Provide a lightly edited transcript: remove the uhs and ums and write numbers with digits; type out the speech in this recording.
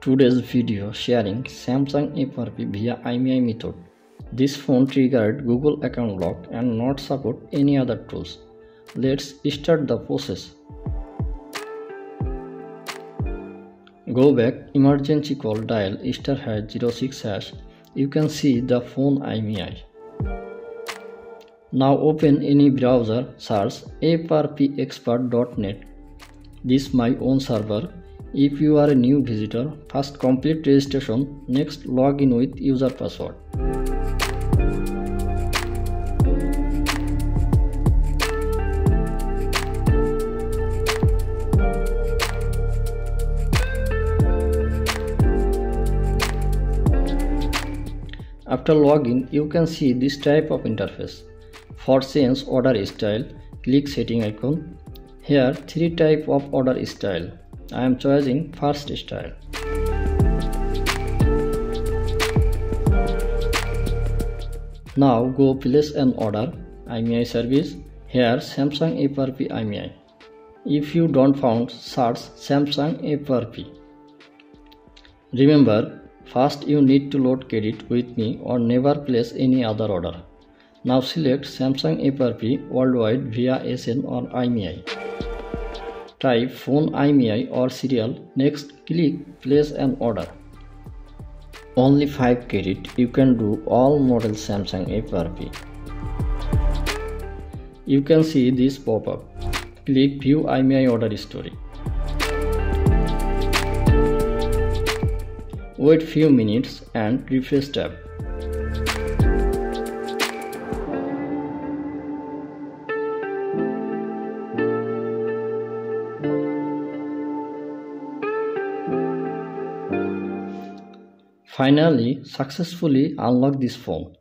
Today's video sharing Samsung FRP via IMEI method. This phone triggered Google account lock and not support any other tools. Let's start the process. Go back, emergency call, dial *#06#. You can see the phone IMEI. Now open any browser, search FRPexpert.net. This my own server. If you are a new visitor, first complete registration, next log in with user password. After login, you can see this type of interface. For change order style, click setting icon. Here three type of order style. I am choosing first style. Now go place an order, IMEI service, here Samsung FRP IMEI. If you don't found, search Samsung FRP. Remember, first you need to load credit with me or never place any other order. Now select Samsung FRP worldwide via SN or IMEI. Type phone IMEI or serial, next click place an order. Only 5 credit, you can do all model Samsung FRP. You can see this pop-up. Click view IMEI order history. Wait few minutes and refresh tab. Finally, successfully unlock this phone.